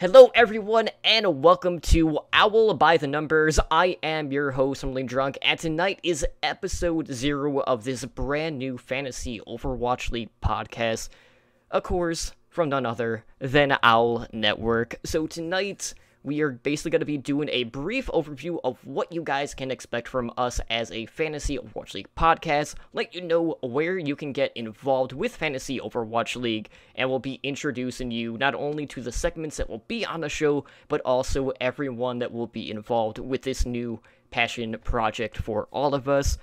Hello everyone and welcome to Owl by the Numbers. I am your host, Totemlydrunk, and tonight is episode 0 of this brand new fantasy Overwatch League podcast, of course, from none other than Owl Network. So tonight, we are basically going to be doing a brief overview of what you guys can expect from us as a fantasy Overwatch League podcast, let you know where you can get involved with fantasy Overwatch League, and we'll be introducing you not only to the segments that will be on the show, but also everyone that will be involved with this new passion project for all of us.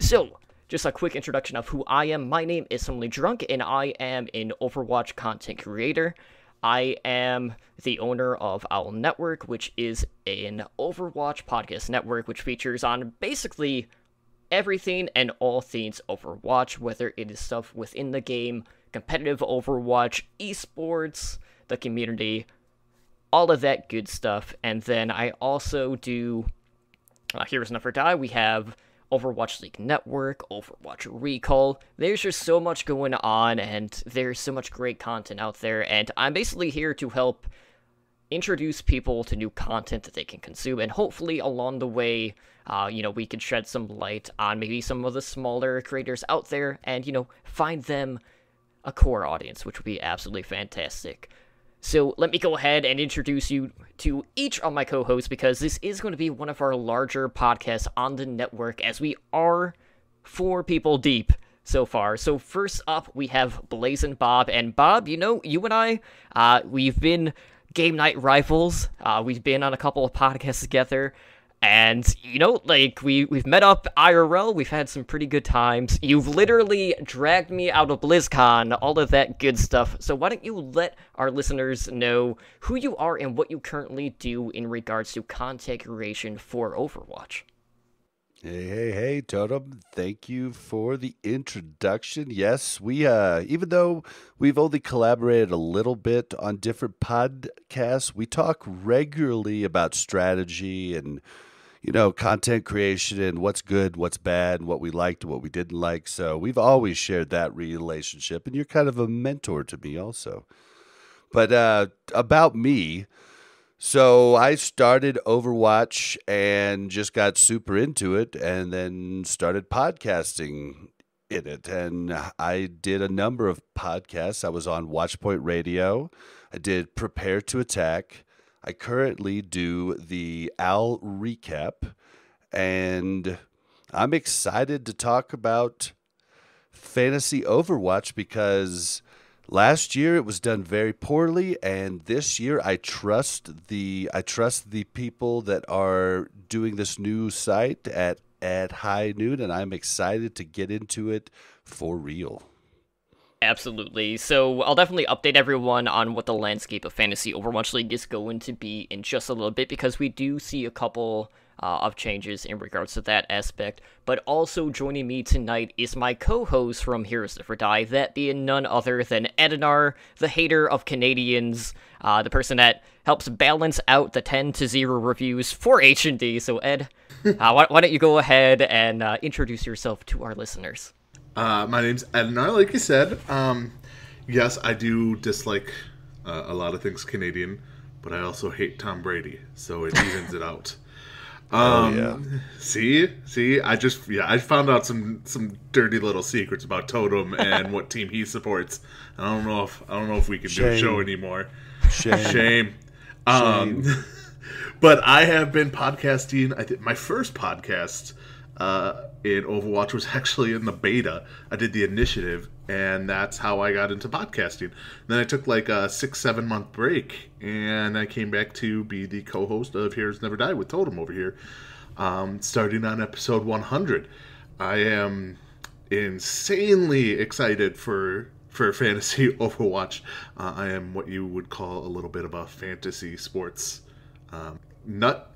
So, just a quick introduction of who I am. My name is Totemlydrunk, and I am an Overwatch content creator. I am the owner of Owl Network, which is an Overwatch podcast network which features on basically everything and all things Overwatch, whether it is stuff within the game, competitive Overwatch, esports, the community, all of that good stuff. And then I also do Heroes Never Die. We have Overwatch League Network, Overwatch Recall. There's just so much going on, and there's so much great content out there, and I'm basically here to help introduce people to new content that they can consume, and hopefully along the way, we can shed some light on maybe some of the smaller creators out there, and, find them a core audience, which would be absolutely fantastic. So let me go ahead and introduce you to each of my co-hosts, because this is going to be one of our larger podcasts on the network, as we are 4 people deep so far. So first up, we have Blazzinbob. And Bob, you and I, we've been game night rivals. We've been on a couple of podcasts together. And, we've met up IRL, we've had some pretty good times. You've literally dragged me out of BlizzCon, all of that good stuff. So why don't you let our listeners know who you are and what you currently do in regards to content creation for Overwatch? Hey, Totem, thank you for the introduction. Yes, we, even though we've only collaborated a little bit on different podcasts, we talk regularly about strategy and content creation and what's good, what's bad, what we liked, what we didn't like. So we've always shared that relationship, and you're kind of a mentor to me also. But about me, so I started Overwatch and just got super into it, and then started podcasting in it. And I did a number of podcasts. I was on Watchpoint Radio. I did Prepare to Attack. I currently do the OWL recap, and I'm excited to talk about fantasy Overwatch because last year it was done very poorly, and this year I trust the people that are doing this new site at High Noon, and I'm excited to get into it for real. Absolutely. So I'll definitely update everyone on what the landscape of Fantasy Overwatch League is going to be in just a little bit, because we do see a couple of changes in regards to that aspect. But also joining me tonight is my co-host from Heroes Never Die, that being none other than Edanar, the hater of Canadians, the person that helps balance out the 10-0 reviews for H&D. So Ed, why don't you go ahead and introduce yourself to our listeners? My name's Edanar, like you said. Yes, I do dislike a lot of things Canadian, but I also hate Tom Brady, so it evens it out. See, I found out some dirty little secrets about Totem and what team he supports. I don't know if we can do a show anymore. Shame. But I have been podcasting. I think my first podcast in Overwatch was actually in the beta. I did the initiative, and that's how I got into podcasting. Then I took like a 6-7 month break, and I came back to be the co-host of Heroes Never Die with Totem over here, starting on episode 100. I am insanely excited for fantasy Overwatch. I am what you would call a little bit of a fantasy sports nut.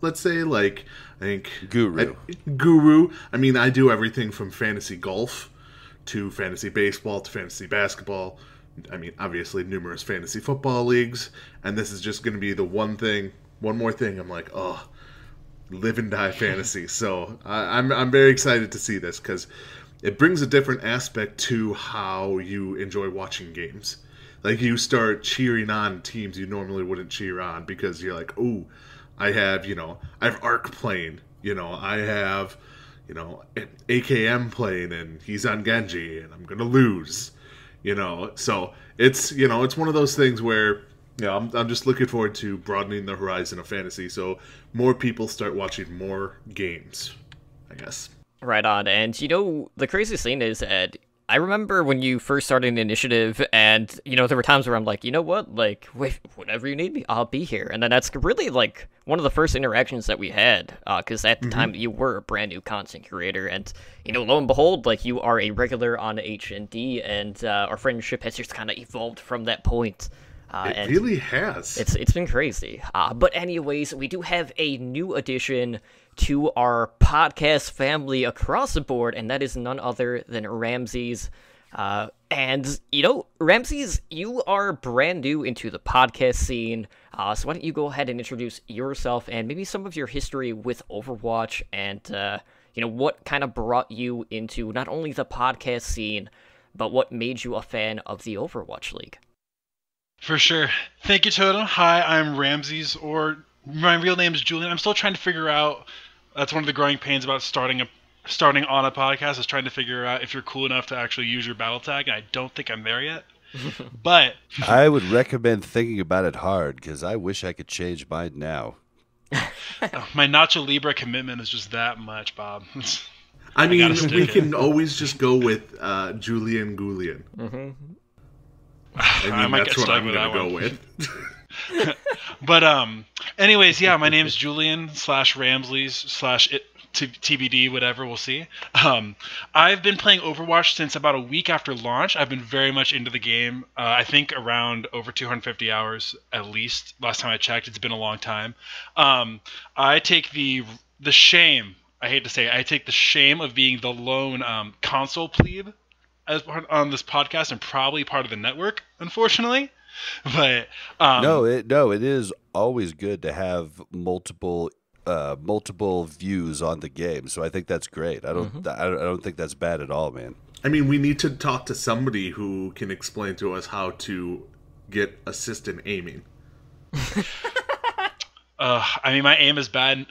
Let's say, like, I think... Guru. I mean, I do everything from fantasy golf to fantasy baseball to fantasy basketball. I mean, obviously, numerous fantasy football leagues. And this is just going to be the one more thing. I'm like, live and die fantasy. So I'm very excited to see this, because it brings a different aspect to how you enjoy watching games. Like, you start cheering on teams you normally wouldn't cheer on because you're like, oh, I have, you know, I have Arc playing, you know, I have, you know, an AKM playing, and he's on Genji, and I'm going to lose, you know. So it's, you know, it's one of those things where, you know, I'm just looking forward to broadening the horizon of fantasy so more people start watching more games, I guess. Right on. And, you know, the craziest thing is, Ed, I remember when you first started an initiative, and, you know, there were times where I'm like, you know what, like, wait, whenever you need me, I'll be here. And then that's really, like, one of the first interactions that we had, because at the time, you were a brand new content creator, and, you know, lo and behold, like, you are a regular on H&D, and our friendship has just kind of evolved from that point. It really has. It's been crazy. But anyways, we do have a new addition to our podcast family across the board, and that is none other than Ramses. And, you know, Ramses, you are brand new into the podcast scene, so why don't you go ahead and introduce yourself and maybe some of your history with Overwatch and, you know, what kind of brought you into not only the podcast scene, but what made you a fan of the Overwatch League. For sure. Thank you, Totem. Hi, I'm Ramses, or my real name is Julian. I'm still trying to figure out, that's one of the growing pains about starting on a podcast, is trying to figure out if you're cool enough to actually use your battle tag, and I don't think I'm there yet. But I would recommend thinking about it hard, because I wish I could change mine now. My Nacho Libre commitment is just that much, Bob. I mean, we can always just go with Julian Gulian. Mm-hmm. I mean, that's what I'm going to go with. But anyways, yeah, my name's Julian/Ramses/TBD, whatever, we'll see. I've been playing Overwatch since about a week after launch. I've been very much into the game. I think around over 250 hours at least. Last time I checked, it's been a long time. I take the shame, I hate to say it, I take the shame of being the lone console plebe as part on this podcast and probably part of the network, unfortunately, but no, it is always good to have multiple views on the game. So I think that's great. I don't think that's bad at all, man. I mean, we need to talk to somebody who can explain to us how to get assistant aiming. I mean, my aim is bad.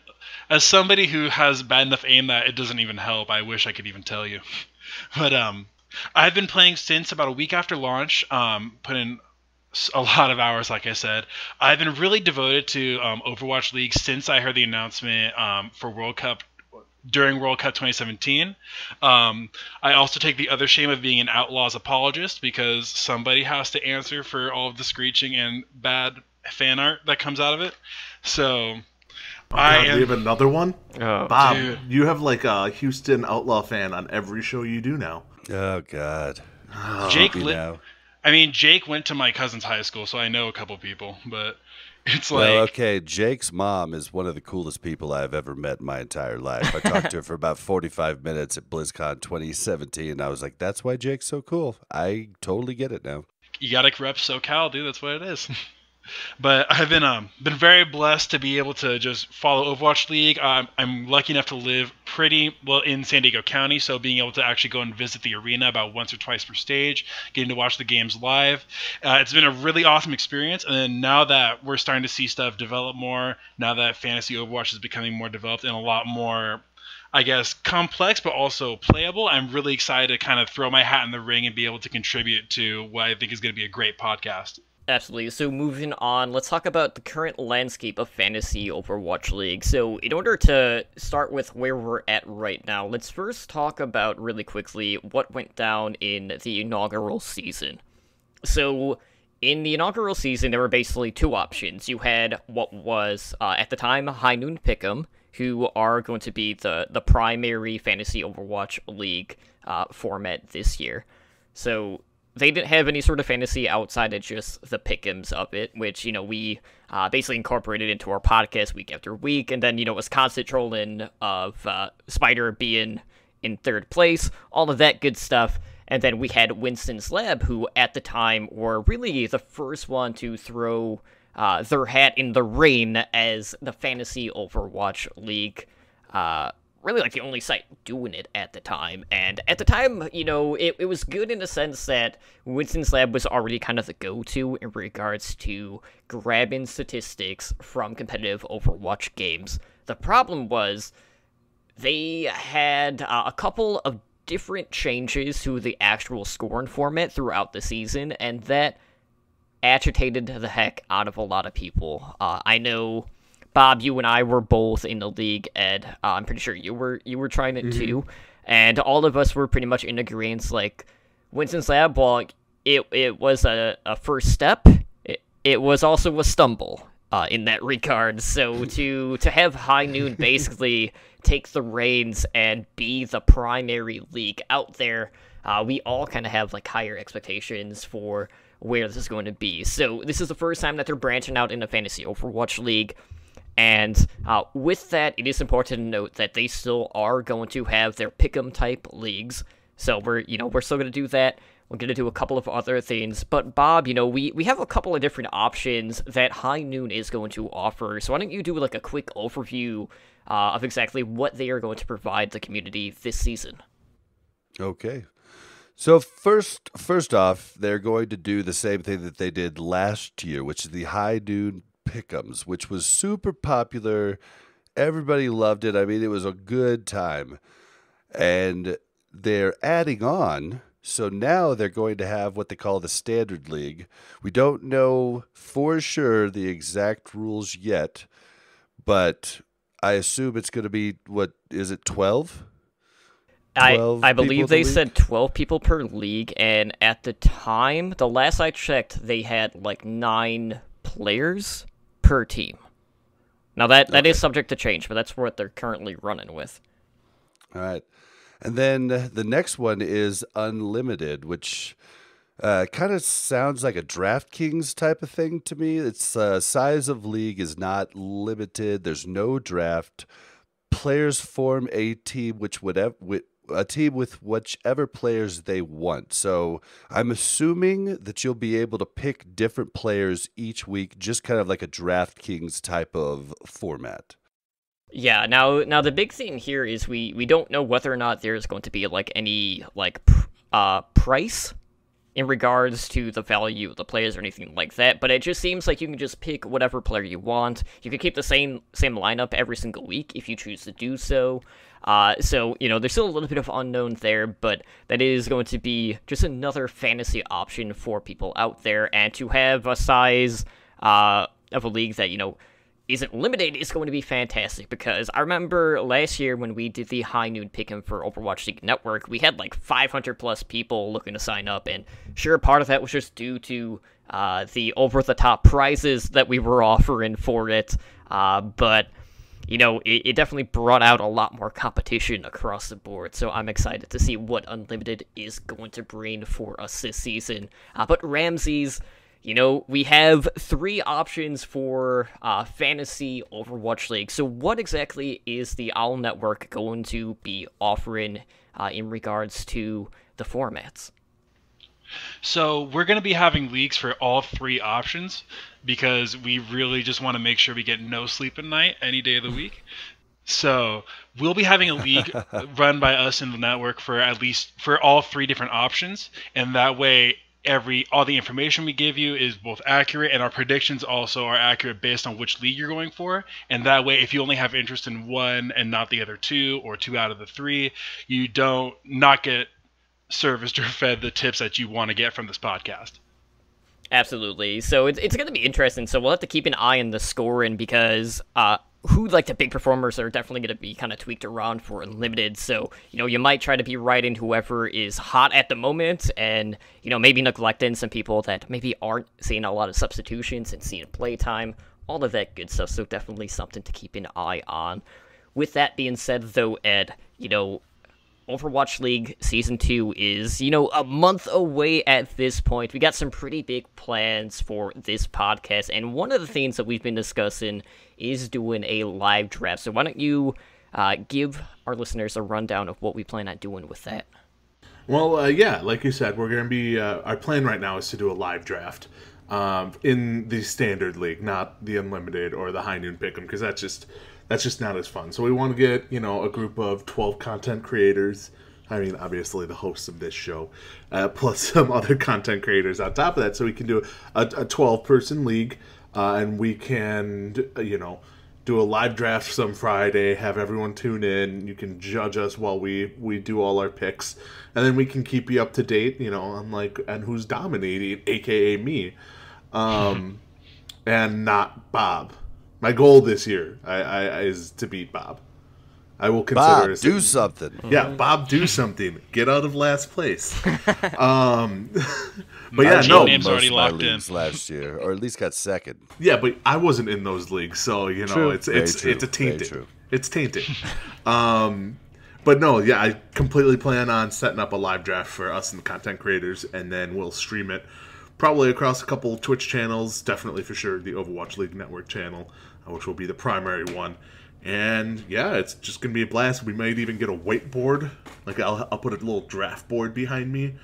As somebody who has bad enough aim that it doesn't even help, I wish I could even tell you, but I've been playing since about a week after launch, put in a lot of hours, like I said. I've been really devoted to Overwatch League since I heard the announcement for World Cup, during World Cup 2017. I also take the other shame of being an Outlaws apologist, because somebody has to answer for all of the screeching and bad fan art that comes out of it. So... Oh, God, we have another one? Oh, Bob, dude. You have like a Houston Outlaw fan on every show you do now. Oh, God. Oh, Jake went to my cousin's high school, so I know a couple people, but it's like... Well, okay, Jake's mom is one of the coolest people I've ever met in my entire life. I talked to her for about 45 minutes at BlizzCon 2017, and I was like, that's why Jake's so cool. I totally get it now. You gotta rep SoCal, dude. That's what it is. But I've been very blessed to be able to just follow Overwatch League. I'm lucky enough to live pretty well in San Diego County, so being able to actually go and visit the arena about once or twice per stage, getting to watch the games live. It's been a really awesome experience, and then now that we're starting to see stuff develop more, now that Fantasy Overwatch is becoming more developed and a lot more, I guess, complex but also playable, I'm really excited to kind of throw my hat in the ring and be able to contribute to what I think is going to be a great podcast. Absolutely. So moving on, let's talk about the current landscape of Fantasy Overwatch League. So in order to start with where we're at right now, let's first talk about really quickly what went down in the inaugural season. So in the inaugural season, there were basically two options. You had what was, at the time, High Noon Pick'em, who are going to be the primary Fantasy Overwatch League format this year. So... they didn't have any sort of fantasy outside of just the pick'ems of it, which, you know, we basically incorporated into our podcast week after week. And then, you know, it was constant trolling of Spider being in third place, all of that good stuff. And then we had Winston's Lab, who at the time were really the first one to throw their hat in the ring as the Fantasy Overwatch League really like the only site doing it at the time. And at the time, you know, it was good in the sense that Winston's Lab was already kind of the go-to in regards to grabbing statistics from competitive Overwatch games. The problem was they had a couple of different changes to the actual scoring format throughout the season, and that agitated the heck out of a lot of people. I know, Bob, you and I were both in the league, Ed. I'm pretty sure you were trying it too, and all of us were pretty much in agreement. Like, Winston's Lab, while it was a first step, it was also a stumble in that regard. So to have High Noon basically take the reins and be the primary league out there, we all kind of have like higher expectations for where this is going to be. So this is the first time that they're branching out in a fantasy Overwatch league. And with that, it is important to note that they still are going to have their pick'em type leagues. So we're still going to do that. We're going to do a couple of other things. But Bob, you know, we have a couple of different options that High Noon is going to offer. So why don't you do like a quick overview of exactly what they are going to provide the community this season? Okay. So first off, they're going to do the same thing that they did last year, which is the High Noon Pick'ems, which was super popular. Everybody loved it. I mean, it was a good time. And they're adding on. So now they're going to have what they call the Standard League. We don't know for sure the exact rules yet, but I assume it's going to be, what is it, 12? I believe they said 12 people per league, and at the time, the last I checked, they had like 9 players per team. Now that is subject to change, but that's what they're currently running with. All right. And then the next one is Unlimited, which kind of sounds like a DraftKings type of thing to me. Its size of league is not limited. There's no draft. Players form a team with whichever players they want. So I'm assuming that you'll be able to pick different players each week, just kind of like a DraftKings type of format. Yeah, now the big thing here is we don't know whether or not there's going to be like any like price in regards to the value of the players or anything like that, but it just seems like you can just pick whatever player you want. You can keep the same lineup every single week if you choose to do so. So, you know, there's still a little bit of unknown there, but that is going to be just another fantasy option for people out there, and to have a size of a league that, you know, isn't limited is going to be fantastic, because I remember last year when we did the High Noon Pick'em for Overwatch League Network, we had like 500 plus people looking to sign up, and sure, part of that was just due to the over-the-top prizes that we were offering for it, but you know, it definitely brought out a lot more competition across the board, so I'm excited to see what Unlimited is going to bring for us this season. But Ramses, you know, we have 3 options for Fantasy Overwatch League. So what exactly is the Owl Network going to be offering in regards to the formats? So we're going to be having leagues for all 3 options, because we really just want to make sure we get no sleep at night any day of the week. So we'll be having a league run by us in the network for all 3 different options, and that way all the information we give you is both accurate, and our predictions also are accurate based on which league you're going for. And that way, if you only have interest in one and not the other 2, or 2 out of the 3, you don't not get serviced or fed the tips that you want to get from this podcast. Absolutely. So it's going to be interesting. So we'll have to keep an eye on the scoring, because who like the big performers are definitely going to be kind of tweaked around for Unlimited. So, you know, you might try to be riding whoever is hot at the moment, and, you know, maybe neglecting some people that maybe aren't seeing a lot of substitutions and seeing playtime, all of that good stuff. So definitely something to keep an eye on. With that being said, though, Ed, you know, Overwatch League Season 2 is, you know, a month away at this point. We got some pretty big plans for this podcast, and one of the things that we've been discussing is doing a live draft. So why don't you give our listeners a rundown of what we plan on doing with that? Well, yeah, like you said, we're going to be, our plan right now is to do a live draft in the Standard League, not the Unlimited or the High Noon Pick'em, because that's just... that's just not as fun. So we want to get, you know, a group of 12 content creators. I mean, obviously the hosts of this show, plus some other content creators on top of that. So we can do a 12-person league, and we can, you know, do a live draft some Friday, have everyone tune in. You can judge us while we do all our picks. And then we can keep you up to date, you know, on like, and who's dominating, a.k.a. me. And not Bob. My goal this year is to beat Bob. I will consider Bob, do something. Yeah, Bob, do something. Get out of last place. But yeah, no. Name's already locked in last year, or at least got second. Yeah, but I wasn't in those leagues, so you know it's a tainted. It's tainted. But no, yeah, I completely plan on setting up a live draft for us and the content creators, and then we'll stream it probably across a couple Twitch channels. Definitely for sure the Overwatch League Network channel, which will be the primary one. And yeah, it's just gonna be a blast. We might even get a whiteboard. Like I'll put a little draft board behind me,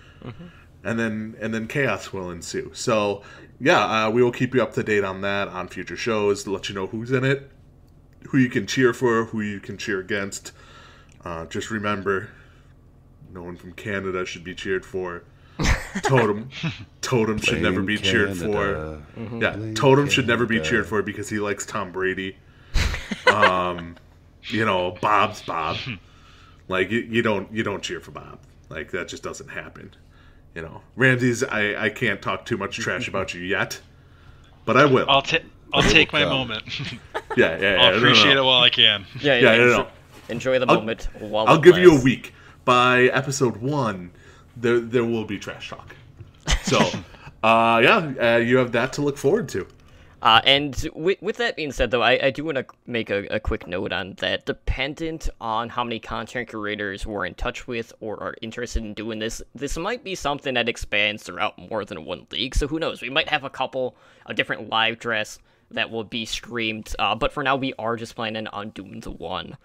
and then chaos will ensue. So yeah, we will keep you up to date on that on future shows to let you know who's in it, who you can cheer for, who you can cheer against. Just remember, no one from Canada should be cheered for. Totem should never be cheered for. Yeah, Totem should never be cheered for because he likes Tom Brady. You know, Bob's Bob. Like you don't cheer for Bob. Like that just doesn't happen. You know, Ramses, I can't talk too much trash about you yet, but I will. I'll take my moment. Yeah, yeah. I'll appreciate it while I can. Yeah, yeah. Enjoy the moment. I'll give you a week. By episode 1, there will be trash talk. So, yeah, you have that to look forward to. And with that being said, though, I do want to make a quick note on that. Dependent on how many content creators we're in touch with or are interested in doing this, this might be something that expands throughout more than one league. So who knows? We might have a couple of different live drafts that will be streamed. But for now, we are just planning on doing the one.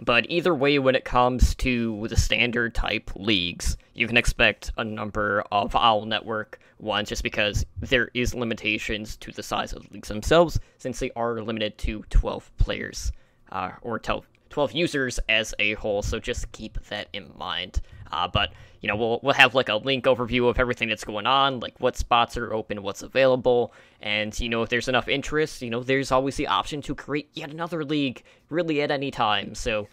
But either way, when it comes to the standard type leagues, you can expect a number of Owl Network ones just because there is limitations to the size of the leagues themselves since they are limited to 12 players or 12 users as a whole. So just keep that in mind. But, you know, we'll have like a link overview of everything that's going on, like what spots are open, what's available. And, you know, if there's enough interest, you know, there's always the option to create yet another league really at any time. So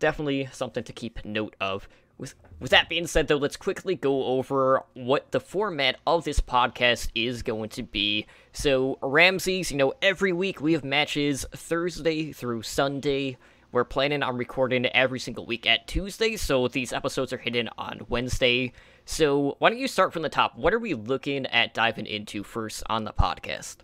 definitely something to keep note of. With that being said, though, let's quickly go over what the format of this podcast is going to be. So Ramses, you know, every week we have matches Thursday through Sunday. We're planning on recording every single week at Tuesday, so these episodes are hidden on Wednesday. So why don't you start from the top? What are we looking at diving into first on the podcast?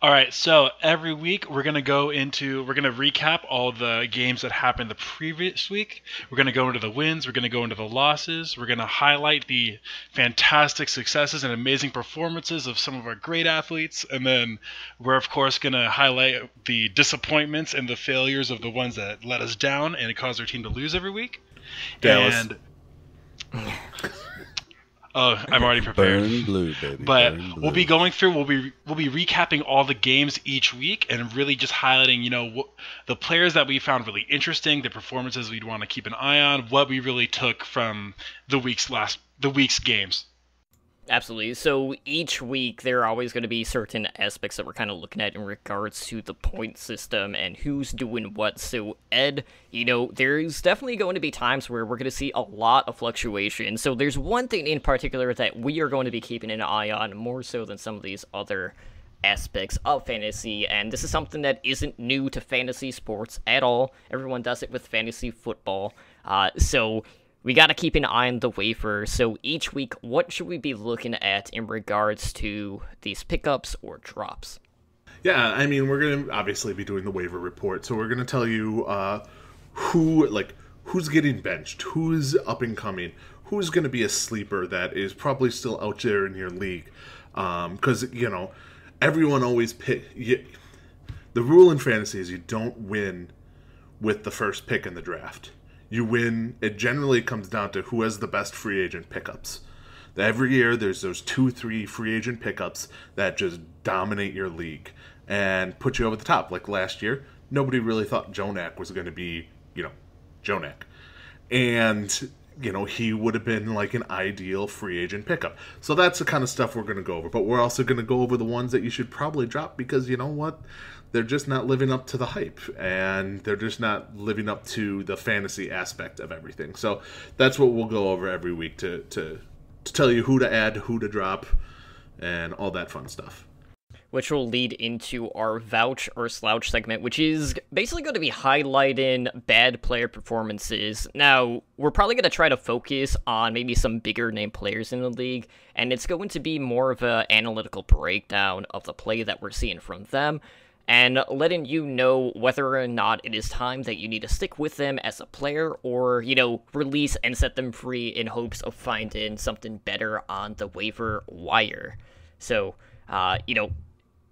All right, so every week we're going to recap all the games that happened the previous week. We're going to go into the wins. We're going to go into the losses. We're going to highlight the fantastic successes and amazing performances of some of our great athletes. And then we're, of course, going to highlight the disappointments and the failures of the ones that let us down and it caused our team to lose every week. Dallas. And... Oh, I'm already prepared. Burn blue, baby. But burn blue. We'll be going through. We'll be recapping all the games each week and really just highlighting, you know, the players that we found really interesting, the performances we'd want to keep an eye on, what we really took from the week's games. Absolutely. So each week there are always going to be certain aspects that we're kind of looking at in regards to the point system and who's doing what. So Ed, you know, there's definitely going to be times where we're going to see a lot of fluctuation. So there's one thing in particular that we are going to be keeping an eye on more so than some of these other aspects of fantasy, and this is something that isn't new to fantasy sports at all. Everyone does it with fantasy football. So we got to keep an eye on the waiver. So each week, what should we be looking at in regards to these pickups or drops? Yeah, I mean, we're going to obviously be doing the waiver report. So we're going to tell you who's getting benched, who's up and coming, who's going to be a sleeper that is probably still out there in your league. Because, you know, everyone always the rule in fantasy is you don't win with the first pick in the draft. You win. It generally comes down to who has the best free agent pickups. Every year, there's those 2-3 free agent pickups that just dominate your league and put you over the top. Like last year, nobody really thought Jonak was going to be, you know, Jonak. And, you know, he would have been like an ideal free agent pickup. So that's the kind of stuff we're going to go over. But we're also going to go over the ones that you should probably drop because, you know what, they're just not living up to the hype, and they're just not living up to the fantasy aspect of everything. So that's what we'll go over every week to tell you who to add, who to drop, and all that fun stuff. Which will lead into our Vouch or Slouch segment, which is basically going to be highlighting bad player performances. Now, we're probably going to try to focus on maybe some bigger name players in the league, and it's going to be more of an analytical breakdown of the play that we're seeing from them, and letting you know whether or not it is time that you need to stick with them as a player or, you know, release and set them free in hopes of finding something better on the waiver wire. So, you know,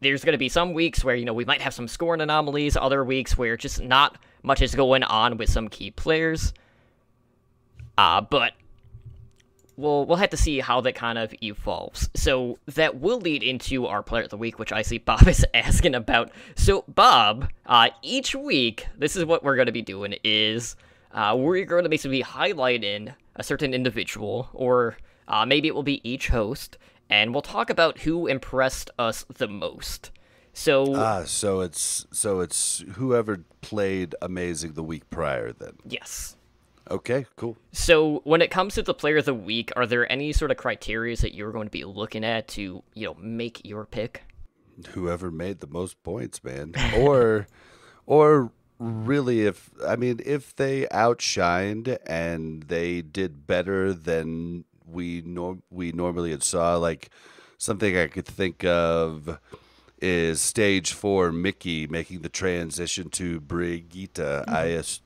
there's going to be some weeks where, you know, we might have some scoring anomalies, other weeks where just not much is going on with some key players. But we'll have to see how that kind of evolves. So that will lead into our Player of the Week, which I see Bob is asking about. So Bob, each week, this is what we're going to be doing, is we're going to basically highlight in a certain individual, or maybe it will be each host, and we'll talk about who impressed us the most. So so it's whoever played amazing the week prior then. Yes. Okay, cool. So when it comes to the Player of the Week, are there any sort of criteria that you're going to be looking at to, you know, make your pick? Whoever made the most points, man. or really, if they outshined and they did better than we normally had saw. Like, something I could think of is stage 4 Mickey making the transition to Brigitte. Mm-hmm.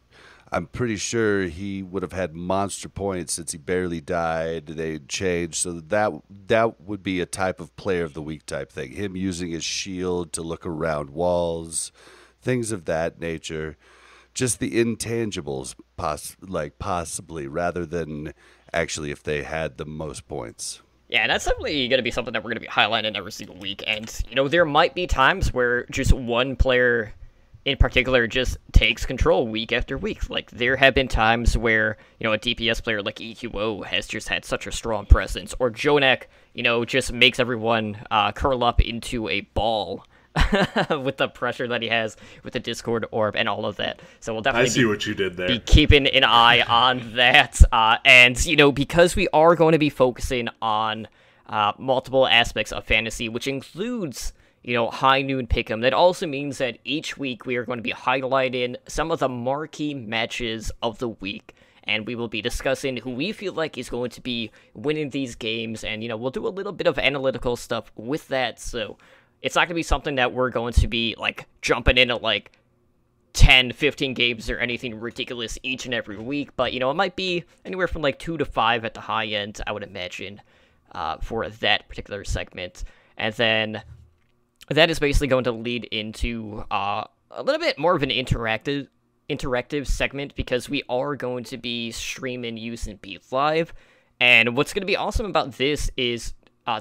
I'm pretty sure he would have had monster points since he barely died. They changed, so that would be a type of Player of the Week type thing. Him using his shield to look around walls, things of that nature. Just the intangibles, possibly, rather than actually if they had the most points. Yeah, that's definitely going to be something that we're going to be highlighting every single week. And, you know, there might be times where just one player in particular just takes control week after week. Like, there have been times where, you know, a DPS player like EQO has just had such a strong presence, or Jonak, you know, just makes everyone curl up into a ball with the pressure that he has with the Discord orb and all of that. So we'll definitely what you did there. Be keeping an eye on that. And, you know, because we are going to be focusing on multiple aspects of fantasy, which includes, you know, High Noon Pick'em, that also means that each week we are going to be highlighting some of the marquee matches of the week, and we will be discussing who we feel like is going to be winning these games, and, you know, we'll do a little bit of analytical stuff with that, so it's not going to be something that we're going to be, like, jumping in at, like, 10, 15 games or anything ridiculous each and every week, but, you know, it might be anywhere from, like, 2 to 5 at the high end, I would imagine, for that particular segment. And then that is basically going to lead into a little bit more of an interactive segment, because we are going to be streaming using BeatLive, and what's going to be awesome about this is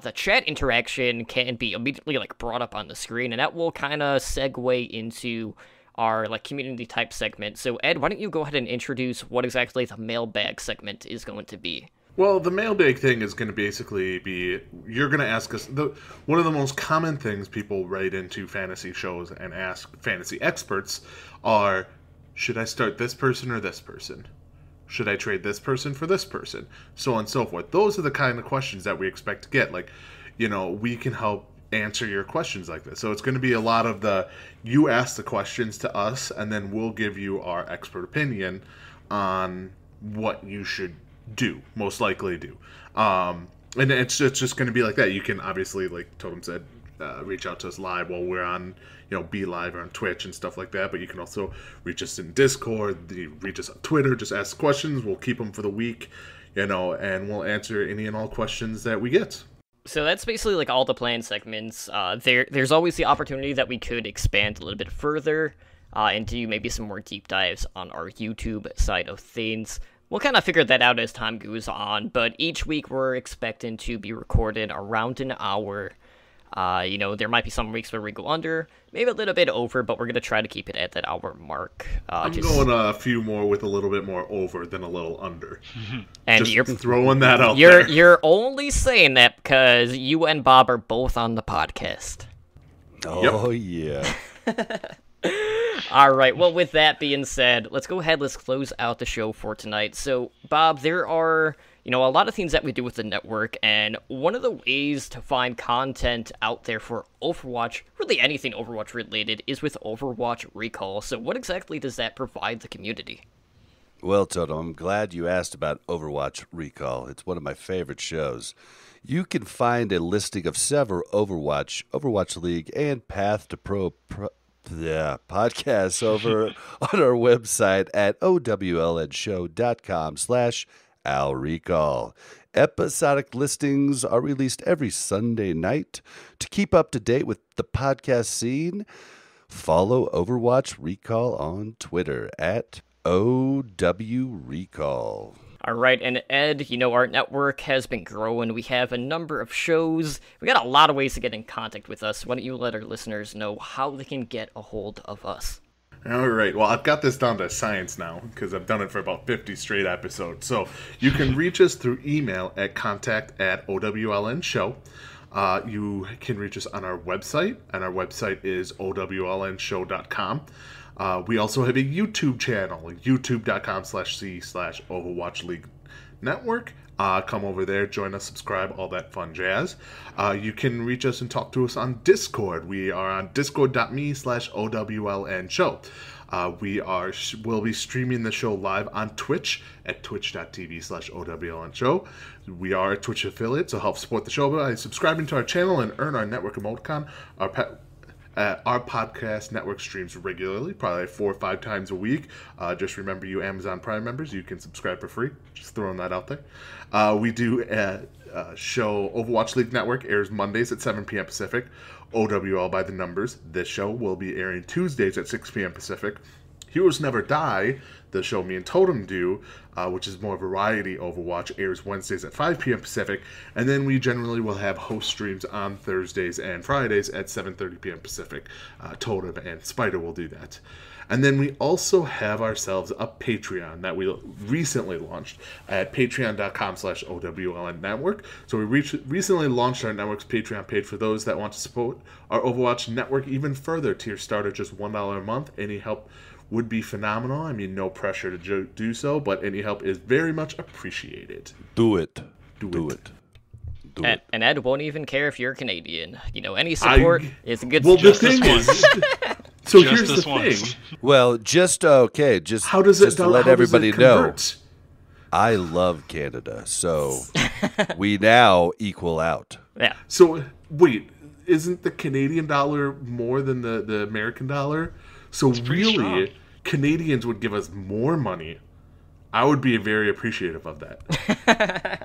the chat interaction can be immediately, like, brought up on the screen, and that will kind of segue into our, like, community type segment. So Ed, why don't you go ahead and introduce what exactly the mailbag segment is going to be? Well, the mailbag thing is going to basically be, you're going to ask us, one of the most common things people write into fantasy shows and ask fantasy experts are, should I start this person or this person? Should I trade this person for this person? So on and so forth. Those are the kind of questions that we expect to get. Like, you know, we can help answer your questions like this. So it's going to be a lot of you ask the questions to us, and then we'll give you our expert opinion on what you should do, most likely do. And it's just going to be like that. You can obviously, like Totem said, reach out to us live while we're on, you know, BeLive or on Twitch and stuff like that. But you can also reach us in Discord, reach us on Twitter, just ask questions. We'll keep them for the week, you know, and we'll answer any and all questions that we get. So that's basically, like, all the planned segments. There's always the opportunity that we could expand a little bit further and do maybe some more deep dives on our YouTube side of things. We'll kind of figure that out as time goes on, but each week we're expecting to be recording around an hour You know, there might be some weeks where we go under, maybe a little bit over, but we're going to try to keep it at that hour mark. I'm going a few more with a little bit more over than a little under. And just you're throwing that out there. You're only saying that because you and Bob are both on the podcast. Oh, yep. Yeah. All right. Well, with that being said, let's go ahead. Let's close out the show for tonight. So, Bob, there are... you know, a lot of things that we do with the network, and one of the ways to find content out there for Overwatch, really anything Overwatch related, is with Overwatch Recall. So what exactly does that provide the community? Well, Toto, I'm glad you asked about Overwatch Recall. It's one of my favorite shows. You can find a listing of several Overwatch League, and Path to Pro podcasts over on our website at OWLNshow.com/OWL recall. Episodic listings are released every Sunday night. To keep up to date with the podcast scene, follow Overwatch Recall on Twitter at OWRecall. All right, and Ed, you know, our network has been growing. We have a number of shows. We got a lot of ways to get in contact with us. Why don't you let our listeners know how they can get a hold of us? All right, well, I've got this down to science now because I've done it for about 50 straight episodes. So you can reach us through email at contact@OWLNshow. You can reach us on our website, and our website is OWLNshow.com. We also have a YouTube channel, youtube.com/c/Overwatch League Network. Come over there, join us, subscribe, all that fun jazz. You can reach us and talk to us on Discord. We are on discord.me/OWLNshow. We'll be streaming the show live on Twitch at twitch.tv/OWLNshow. We are a Twitch affiliate, so help support the show by subscribing to our channel and earn our network emoticon. Our podcast network streams regularly, probably 4 or 5 times a week. Just remember, you Amazon Prime members, you can subscribe for free. Just throwing that out there. We do a show, Overwatch League Network, airs Mondays at 7 p.m. Pacific. OWL by the Numbers, this show, will be airing Tuesdays at 6 p.m. Pacific. Heroes Never Die, the show me and Totem do, which is more variety Overwatch, airs Wednesdays at 5 p.m. Pacific, and then we generally will have host streams on Thursdays and Fridays at 7:30 p.m. Pacific. Totem and Spider will do that. And then we also have ourselves a Patreon that we recently launched at patreon.com/OWLN network. So we recently launched our network's Patreon page for those that want to support our Overwatch network even further. Tier starter just $1 a month. Any help would be phenomenal. I mean, no pressure to do so, but any help is very much appreciated. Do it. And Ed won't even care if you're Canadian. You know, any support is a good support. Well, the thing is... so just here's the thing. Well, just okay. Just how does it? Just to let everybody know, I love Canada, so we now equal out. Yeah. So wait, isn't the Canadian dollar more than the American dollar? So really, strong. Canadians would give us more money. I would be very appreciative of that.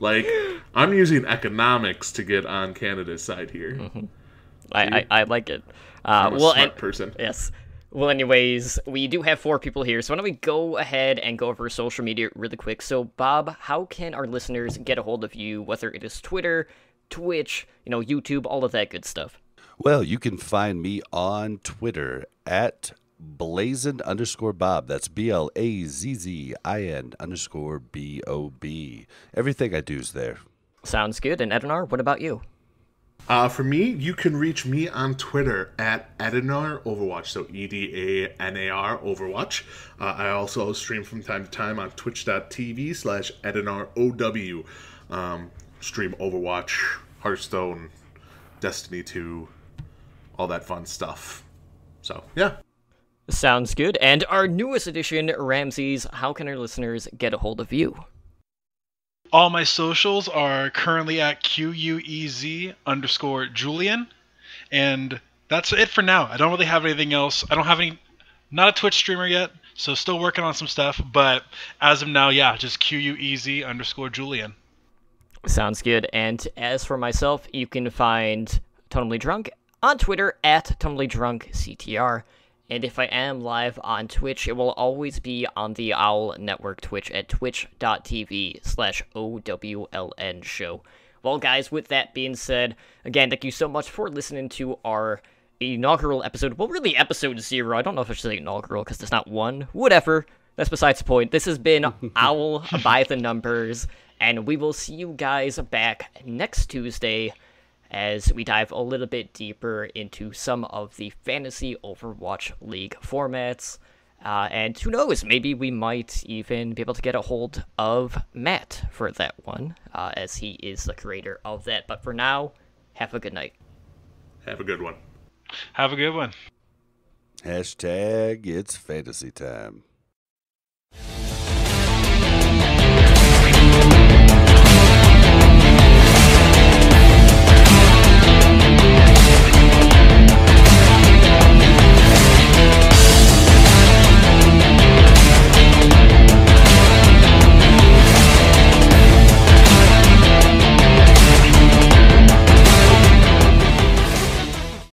Like, I'm using economics to get on Canada's side here. Mm-hmm. I like it. I'm a smart person. Yes. Well, anyways, we do have 4 people here, so why don't we go ahead and go over social media really quick. So, Bob, how can our listeners get a hold of you, whether it is Twitter, Twitch, you know, YouTube, all of that good stuff? Well, you can find me on Twitter at Blazin_Bob. That's BLAZZIN_BOB. Everything I do is there. Sounds good. And Edanar, what about you? For me, you can reach me on Twitter at Edanar Overwatch, so EDANAR Overwatch. I also stream from time to time on twitch.tv/EdanarOW. Stream Overwatch, Hearthstone, Destiny 2, all that fun stuff. So, yeah. Sounds good. And our newest edition, Ramses, how can our listeners get a hold of you? All my socials are currently at QUEZ_Julian, and that's it for now. I don't really have anything else. I don't have any, not a Twitch streamer yet, so still working on some stuff, but as of now, yeah, just QUEZ_Julian. Sounds good. And as for myself, you can find Totemlydrunk on Twitter at TotemlydrunkCTR. And if I am live on Twitch, it will always be on the Owl Network Twitch at twitch.tv/OWLNshow. Well, guys, with that being said, again, thank you so much for listening to our inaugural episode. Well, really, episode 0. I don't know if I should say inaugural because there's not one. Whatever. That's besides the point. This has been Owl by the Numbers, and we will see you guys back next Tuesday as we dive a little bit deeper into some of the fantasy Overwatch League formats. And who knows, maybe we might even be able to get a hold of Matt for that one, as he is the creator of that. But for now, have a good night. Have a good one. Have a good one. #It's fantasy time.